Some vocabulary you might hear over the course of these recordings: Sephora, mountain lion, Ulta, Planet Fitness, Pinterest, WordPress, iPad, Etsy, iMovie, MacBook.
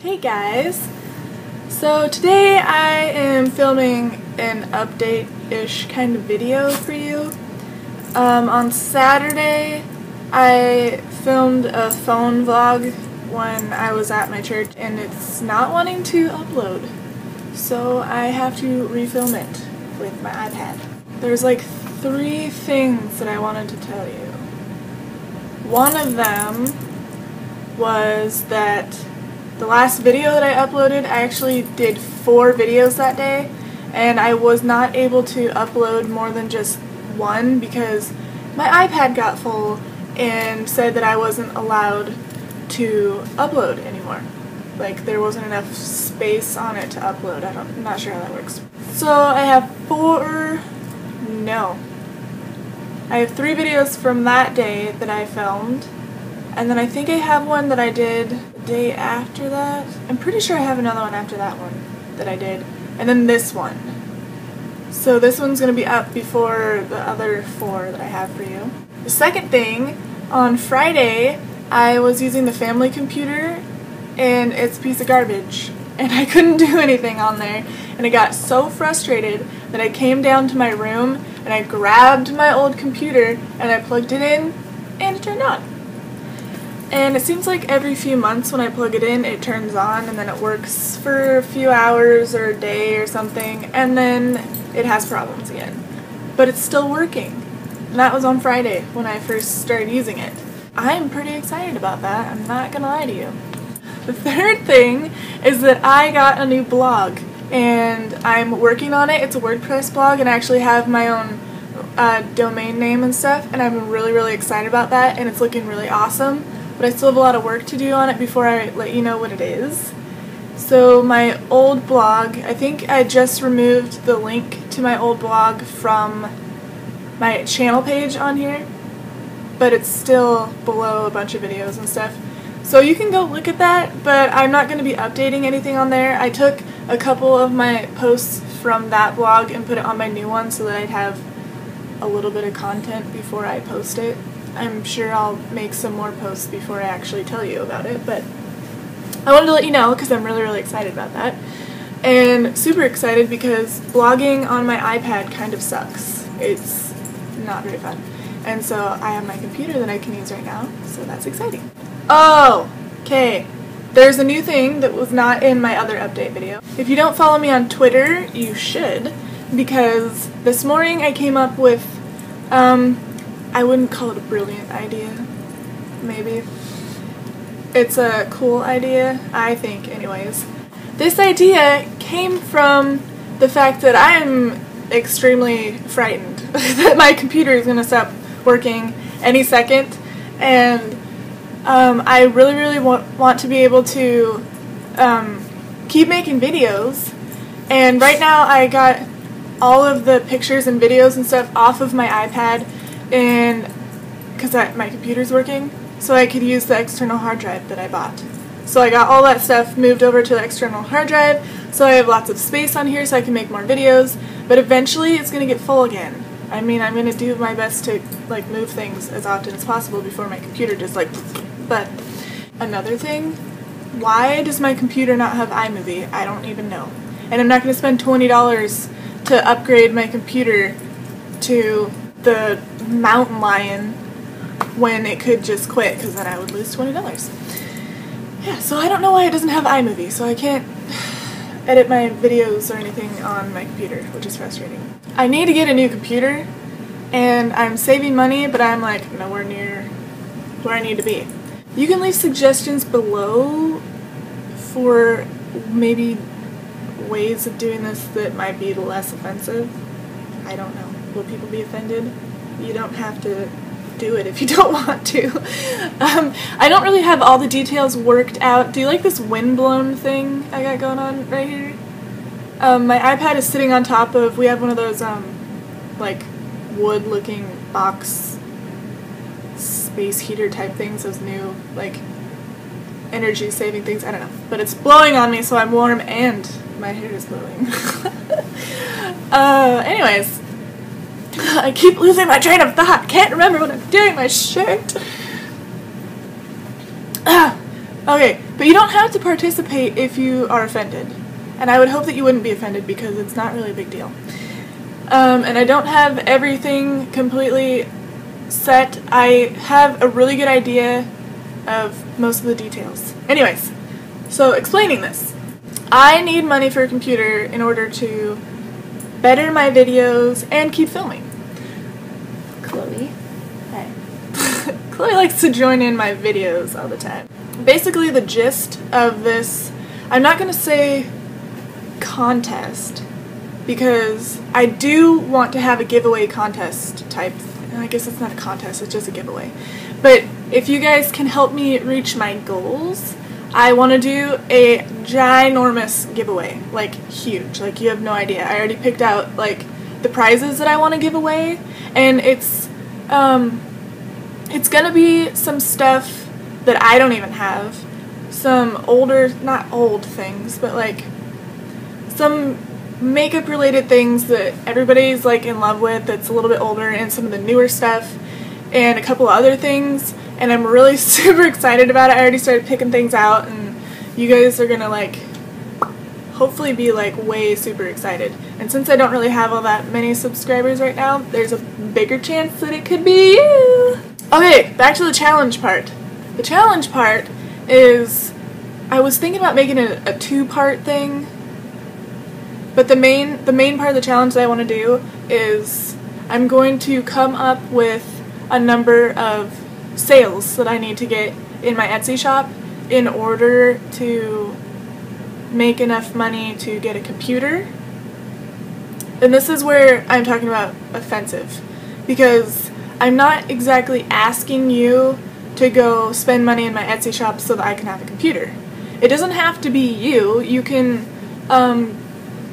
Hey guys! So today I am filming an update-ish kind of video for you. On Saturday I filmed a phone vlog when I was at my church and it's not wanting to upload, so I have to refilm it with my iPad. There's like three things that I wanted to tell you. One of them was that the last video that I uploaded, I actually did 4 videos that day, and I was not able to upload more than just one because my iPad got full and said that I wasn't allowed to upload anymore. Like, there wasn't enough space on it to upload. I'm not sure how that works. So I have 3 videos from that day that I filmed, and then I think I have one that I did day after that. I'm pretty sure I have another one after that one that I did, and then this one. So this one's gonna be up before the other 4 that I have for you. The second thing, on Friday I was using the family computer and it's a piece of garbage and I couldn't do anything on there, and I got so frustrated that I came down to my room and I grabbed my old computer and I plugged it in and it turned on. And it seems like every few months when I plug it in, it turns on, and then it works for a few hours or a day or something, and then it has problems again. But it's still working. And that was on Friday when I first started using it. I'm pretty excited about that, I'm not gonna lie to you. The third thing is that I got a new blog, and I'm working on it. It's a WordPress blog, and I actually have my own domain name and stuff, and I'm really excited about that, and it's looking really awesome. But I still have a lot of work to do on it before I let you know what it is. So my old blog, I think I just removed the link to my old blog from my channel page on here, but it's still below a bunch of videos and stuff. So you can go look at that, but I'm not going to be updating anything on there. I took a couple of my posts from that blog and put it on my new one so that I'd have a little bit of content before I post it. I'm sure I'll make some more posts before I actually tell you about it, but I wanted to let you know because I'm really excited about that. And super excited because blogging on my iPad kind of sucks. It's not very fun. And so I have my computer that I can use right now, so that's exciting. Oh, okay. There's a new thing that was not in my other update video. If you don't follow me on Twitter, you should, because this morning I came up with I wouldn't call it a brilliant idea, maybe. It's a cool idea, I think, anyways. This idea came from the fact that I'm extremely frightened that my computer is gonna stop working any second, and I really want to be able to keep making videos, and right now I got all of the pictures and videos and stuff off of my iPad, and because my computer's working, so I could use the external hard drive that I bought. So I got all that stuff moved over to the external hard drive, so I have lots of space on here so I can make more videos, but eventually it's going to get full again. I mean, I'm going to do my best to like move things as often as possible before my computer just like... But another thing, why does my computer not have iMovie? I don't even know. And I'm not going to spend $20 to upgrade my computer to the Mountain Lion when it could just quit, because then I would lose $20. Yeah, so I don't know why it doesn't have iMovie, so I can't edit my videos or anything on my computer, which is frustrating. I need to get a new computer, and I'm saving money, but I'm like nowhere near where I need to be. You can leave suggestions below for maybe ways of doing this that might be less offensive. I don't know. Will people be offended? You don't have to do it if you don't want to. I don't really have all the details worked out. Do you like this windblown thing I got going on right here? My iPad is sitting on top of, we have one of those like wood looking box space heater type things, those new like energy saving things, I don't know. But it's blowing on me so I'm warm and my hair is blowing. Anyways. I keep losing my train of thought. Can't remember what I'm doing. My shirt. Okay, but you don't have to participate if you are offended. And I would hope that you wouldn't be offended because it's not really a big deal. And I don't have everything completely set. I have a really good idea of most of the details. Anyways, so explaining this. I need money for a computer in order to better my videos and keep filming. Chloe. Hey. Chloe likes to join in my videos all the time. Basically the gist of this, I'm not going to say contest, because I do want to have a giveaway contest type, and I guess it's not a contest, it's just a giveaway. But if you guys can help me reach my goals, I want to do a ginormous giveaway, like huge, like you have no idea. I already picked out like the prizes that I want to give away, and it's gonna be some stuff that I don't even have, some older, not old things, but like some makeup related things that everybody's like in love with that's a little bit older, and some of the newer stuff, and a couple other things, and I'm really super excited about it. I already started picking things out, and you guys are gonna like hopefully be like way super excited. And since I don't really have all that many subscribers right now, there's a bigger chance that it could be you. Okay, back to the challenge part. The challenge part is, I was thinking about making it a two-part thing, but the main part of the challenge that I want to do is I'm going to come up with a number of sales that I need to get in my Etsy shop in order to make enough money to get a computer. And this is where I'm talking about offensive, because I'm not exactly asking you to go spend money in my Etsy shop so that I can have a computer. It doesn't have to be you. You can,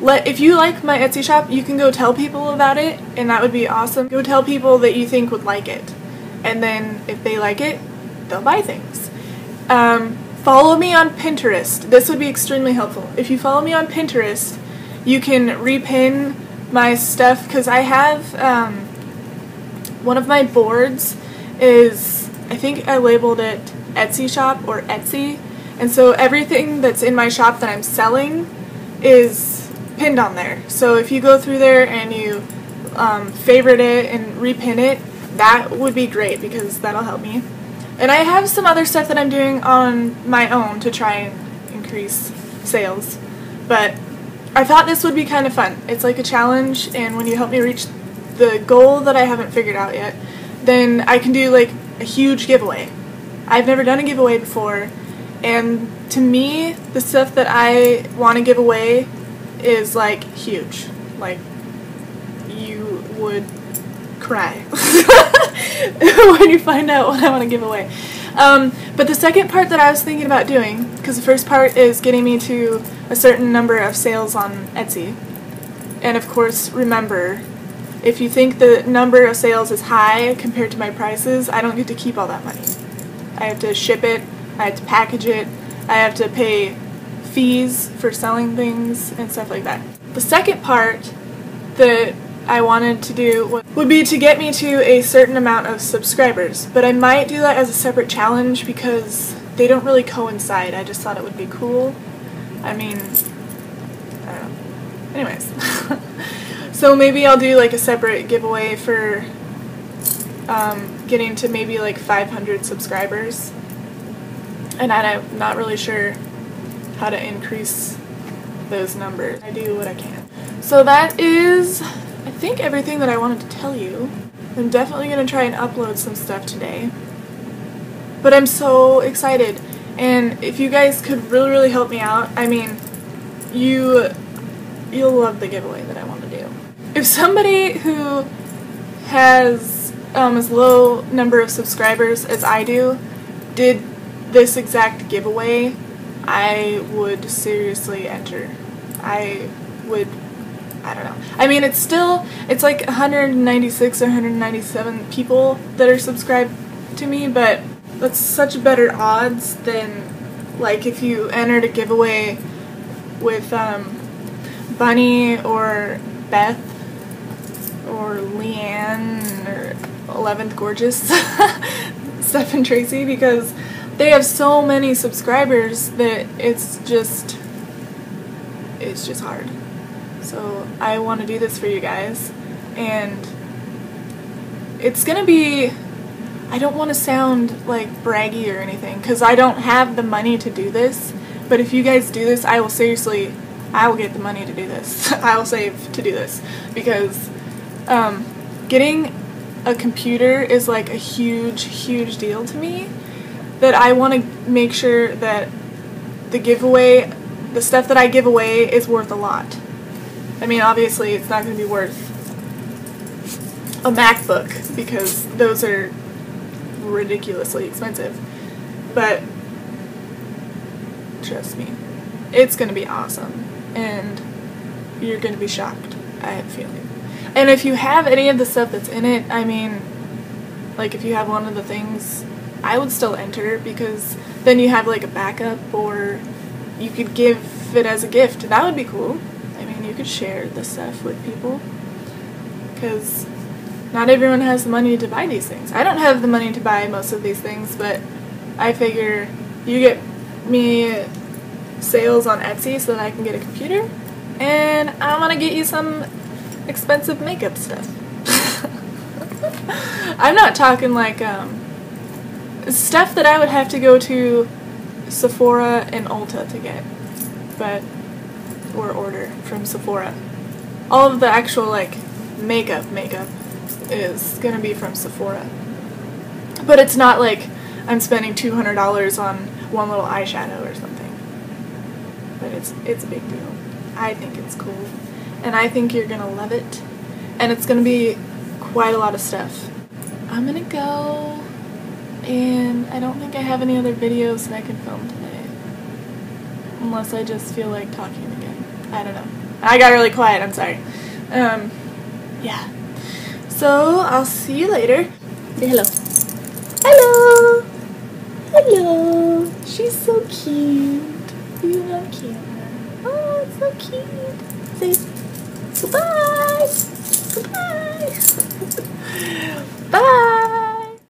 if you like my Etsy shop, you can go tell people about it, and that would be awesome. Go tell people that you think would like it, and then if they like it, they'll buy things. Follow me on Pinterest. This would be extremely helpful. If you follow me on Pinterest, you can repin my stuff, because I have, one of my boards is, I think I labeled it Etsy shop or Etsy, and so everything that's in my shop that I'm selling is pinned on there. So if you go through there and you favorite it and repin it, that would be great, because that'll help me. And I have some other stuff that I'm doing on my own to try and increase sales, but I thought this would be kind of fun. It's like a challenge, and when you help me reach the goal that I haven't figured out yet, then I can do like a huge giveaway. I've never done a giveaway before, and to me the stuff that I want to give away is like huge, like you would cry when you find out what I want to give away. But the second part that I was thinking about doing, because the first part is getting me to a certain number of sales on Etsy, and of course remember, if you think the number of sales is high compared to my prices, I don't get to keep all that money. I have to ship it, I have to package it, I have to pay fees for selling things and stuff like that. The second part that I wanted to do would be to get me to a certain amount of subscribers, but I might do that as a separate challenge because they don't really coincide. I just thought it would be cool. I mean, I don't know. Anyways. So maybe I'll do like a separate giveaway for getting to maybe like 500 subscribers, and I'm not really sure how to increase those numbers. I do what I can. So that is, I think, everything that I wanted to tell you. I'm definitely going to try and upload some stuff today, but I'm so excited, and if you guys could really, really help me out, I mean, you'll love the giveaway that I want to do. If somebody who has as low number of subscribers as I do did this exact giveaway, I would seriously enter. I don't know. I mean, it's like 196 or 197 people that are subscribed to me, but that's such better odds than like if you entered a giveaway with Bunny or Beth or Leanne or 11th Gorgeous, Steph and Tracy, because they have so many subscribers that it's just hard. So I want to do this for you guys, and it's gonna be, I don't want to sound like braggy or anything because I don't have the money to do this, but if you guys do this, I will seriously, I will get the money to do this. I will save to do this, because getting a computer is like a huge deal to me, that I want to make sure that the giveaway, the stuff that I give away, is worth a lot. I mean, obviously it's not going to be worth a MacBook because those are ridiculously expensive, but trust me, it's going to be awesome and you're going to be shocked, I have a feeling. And if you have any of the stuff that's in it, I mean, like if you have one of the things, I would still enter, because then you have like a backup, or you could give it as a gift. That would be cool. I mean, you could share the stuff with people, because not everyone has the money to buy these things. I don't have the money to buy most of these things, but I figure you get me sales on Etsy so that I can get a computer, and I'm gonna get you some expensive makeup stuff. I'm not talking like stuff that I would have to go to Sephora and Ulta to get, but or order from Sephora. All of the actual like makeup is gonna be from Sephora, but it's not like I'm spending $200 on one little eyeshadow or something. But it's a big deal. I think it's cool, and I think you're gonna love it, and it's gonna be quite a lot of stuff. I'm gonna go, and I don't think I have any other videos that I can film today, unless I just feel like talking again. I don't know. I got really quiet, I'm sorry. Yeah. So I'll see you later. Say hello. Hello! Hello! She's so cute. You love camera. Oh, it's so cute. Say goodbye! Goodbye! Bye!